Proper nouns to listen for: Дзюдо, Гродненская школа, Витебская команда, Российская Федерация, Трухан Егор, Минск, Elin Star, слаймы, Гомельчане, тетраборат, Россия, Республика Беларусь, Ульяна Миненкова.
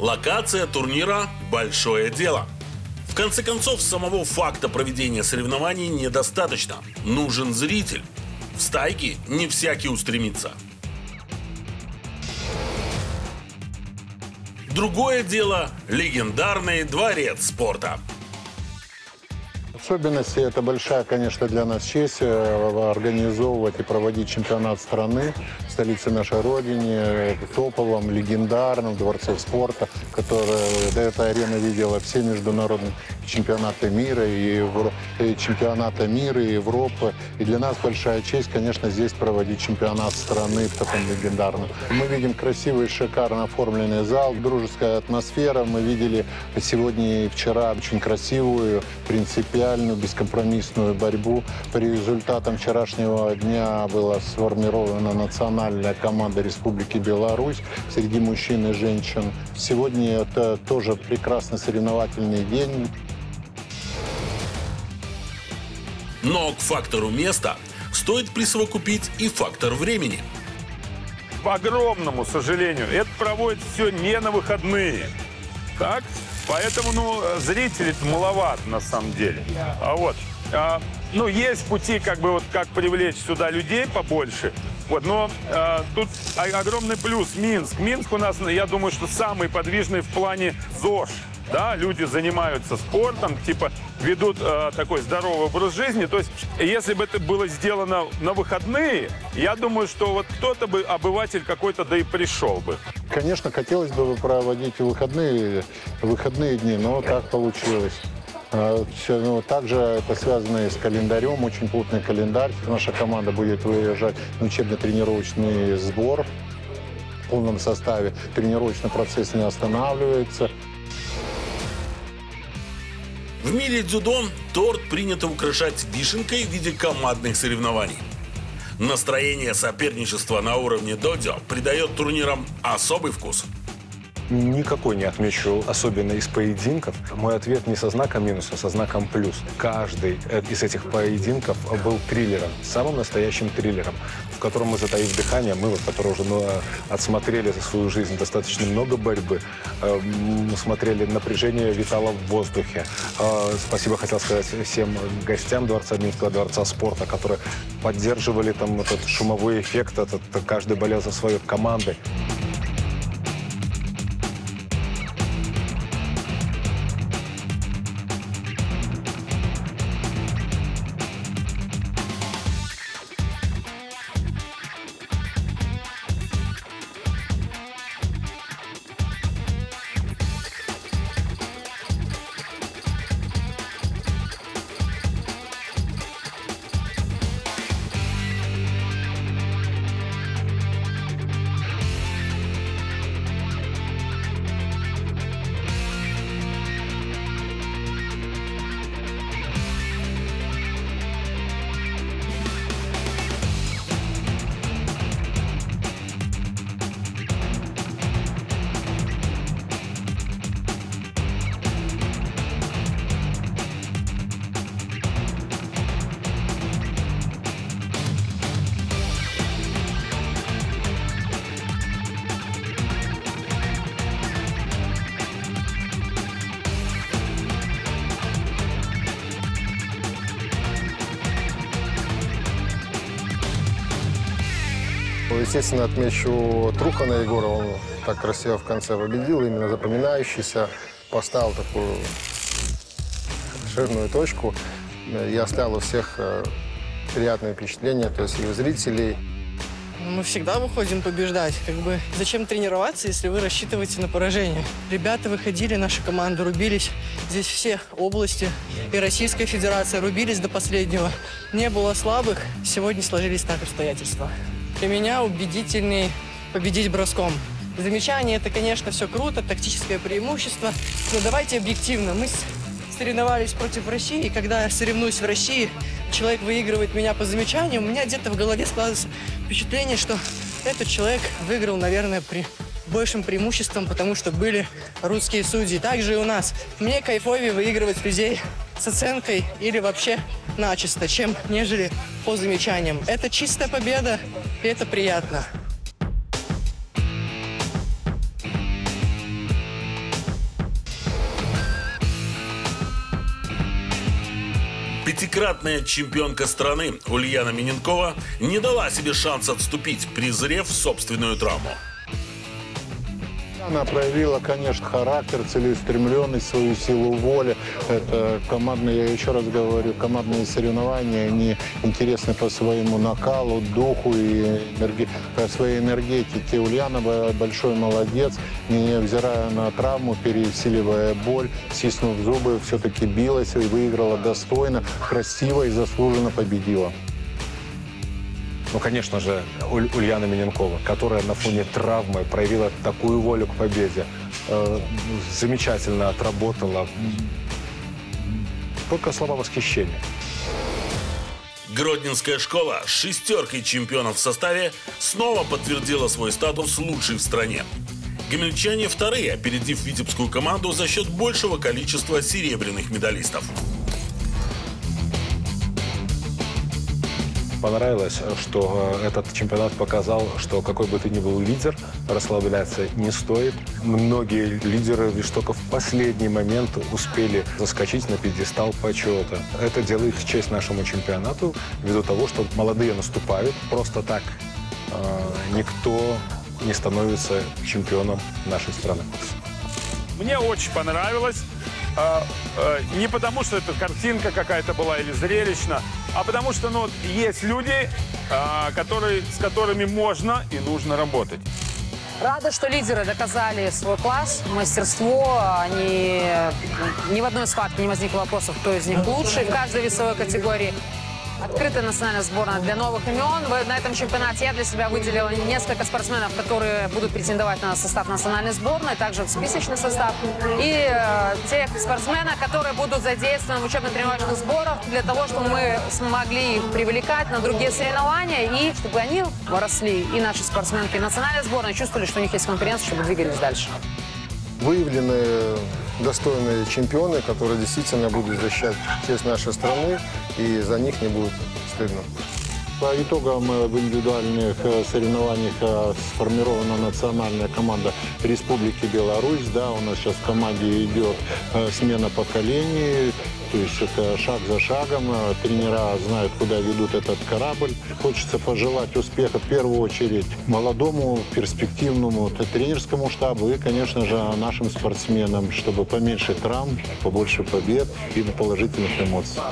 Локация турнира – большое дело. В конце концов, самого факта проведения соревнований недостаточно. Нужен зритель. В стайке не всякий устремится. Другое дело – легендарный дворец спорта. Особенности – это большая, конечно, для нас честь организовывать и проводить чемпионат страны в столице нашей Родины, в топовом, легендарном дворце спорта, который до этой арены видела все международные чемпионаты мира, и чемпионаты мира, и Европы. И для нас большая честь, конечно, здесь проводить чемпионат страны в таком легендарном. Мы видим красивый, шикарно оформленный зал, дружеская атмосфера. Мы видели сегодня и вчера очень красивую, принципиальную, бескомпромиссную борьбу. По результатам вчерашнего дня была сформирована национальная команда Республики Беларусь среди мужчин и женщин. Сегодня это тоже прекрасный соревновательный день. Но к фактору места стоит присовокупить и фактор времени. По огромному сожалению, это проводится все не на выходные. Так? Поэтому, зрителей маловато, на самом деле. Есть пути, как привлечь сюда людей побольше. Тут огромный плюс. Минск. Минск у нас, я думаю, что самый подвижный в плане ЗОЖ. Да, люди занимаются спортом, ведут такой здоровый образ жизни. То есть, если бы это было сделано на выходные, я думаю, что кто-то бы, обыватель какой-то, да и пришел бы. Конечно, хотелось бы проводить выходные дни, но так получилось. Также это связано и с календарем, очень плотный календарь. Наша команда будет выезжать на учебно-тренировочный сбор в полном составе. Тренировочный процесс не останавливается. В мире дзюдо торт принято украшать вишенкой в виде командных соревнований. Настроение соперничества на уровне додзё придает турнирам особый вкус. Никакой не отмечу, особенно из поединков. Мой ответ не со знаком минус, а со знаком плюс. Каждый из этих поединков был триллером, самым настоящим триллером, в котором мы, затаив дыхание, мы, которые уже отсмотрели за свою жизнь достаточно много борьбы, смотрели, напряжение витало в воздухе. Спасибо хотел сказать всем гостям Дворца Минского, Дворца спорта, которые поддерживали там этот шумовой эффект, каждый болел за свою команду. Естественно, отмечу Трухана Егора, он так красиво в конце победил, именно запоминающийся, поставил такую жирную точку и оставил у всех приятные впечатления, то есть и у зрителей. Мы всегда выходим побеждать, Зачем тренироваться, если вы рассчитываете на поражение? Ребята выходили, наша команда, рубились. Здесь все области и Российская Федерация рубились до последнего. Не было слабых, сегодня сложились так обстоятельства. Для меня убедительный победить броском. Замечание – это, конечно, все круто, тактическое преимущество. Но давайте объективно. Мы соревновались против России, и когда я соревнуюсь в России, человек выигрывает меня по замечанию, у меня где-то в голове складывается впечатление, что этот человек выиграл, наверное, при большим преимуществом, потому что были русские судьи. Также и у нас. Мне кайфовее выигрывать людей с оценкой или вообще начисто, чем нежели по замечаниям. Это чистая победа, и это приятно. Пятикратная чемпионка страны Ульяна Миненкова не дала себе шанс отступить, презрев собственную травму. Она проявила, конечно, характер, целеустремленность, свою силу воли. Это командные, я еще раз говорю, командные соревнования, они интересны по своему накалу, духу и по своей энергетике. Ульяна большой молодец, невзирая на травму, пересиливая боль, стиснув зубы, все-таки билась и выиграла достойно, красиво и заслуженно победила. Ну, конечно же, Ульяна Миненкова, которая на фоне травмы проявила такую волю к победе, замечательно отработала. Только слова восхищения. Гродненская школа с шестеркой чемпионов в составе снова подтвердила свой статус лучшей в стране. Гомельчане вторые, опередив витебскую команду за счет большего количества серебряных медалистов. Понравилось, что этот чемпионат показал, что какой бы ты ни был лидер, расслабляться не стоит. Многие лидеры лишь только в последний момент успели заскочить на пьедестал почета. Это делает честь нашему чемпионату, ввиду того, что молодые наступают. Просто так никто не становится чемпионом нашей страны. Мне очень понравилось. Не потому, что это картинка какая-то была или зрелищно, а потому что есть люди, с которыми можно и нужно работать. Рада, что лидеры доказали свой класс, мастерство. Они ни в одной схватке не возникло вопросов, кто из них лучший в каждой весовой категории. Открытая национальная сборная для новых имен. На этом чемпионате я для себя выделила несколько спортсменов, которые будут претендовать на состав национальной сборной, также в списочный состав. И тех спортсменов, которые будут задействованы в учебно-тренировочных сборах, для того, чтобы мы смогли их привлекать на другие соревнования, и чтобы они выросли, и наши спортсменки национальной сборной чувствовали, что у них есть конкуренция, чтобы двигались дальше. Выявлены достойные чемпионы, которые действительно будут защищать честь нашей страны, и за них не будет стыдно. По итогам в индивидуальных соревнованиях сформирована национальная команда Республики Беларусь. Да, у нас сейчас в команде идет смена поколений, то есть это шаг за шагом. Тренера знают, куда ведут этот корабль. Хочется пожелать успеха в первую очередь молодому, перспективному тренерскому штабу и, конечно же, нашим спортсменам, чтобы поменьше травм, побольше побед и положительных эмоций.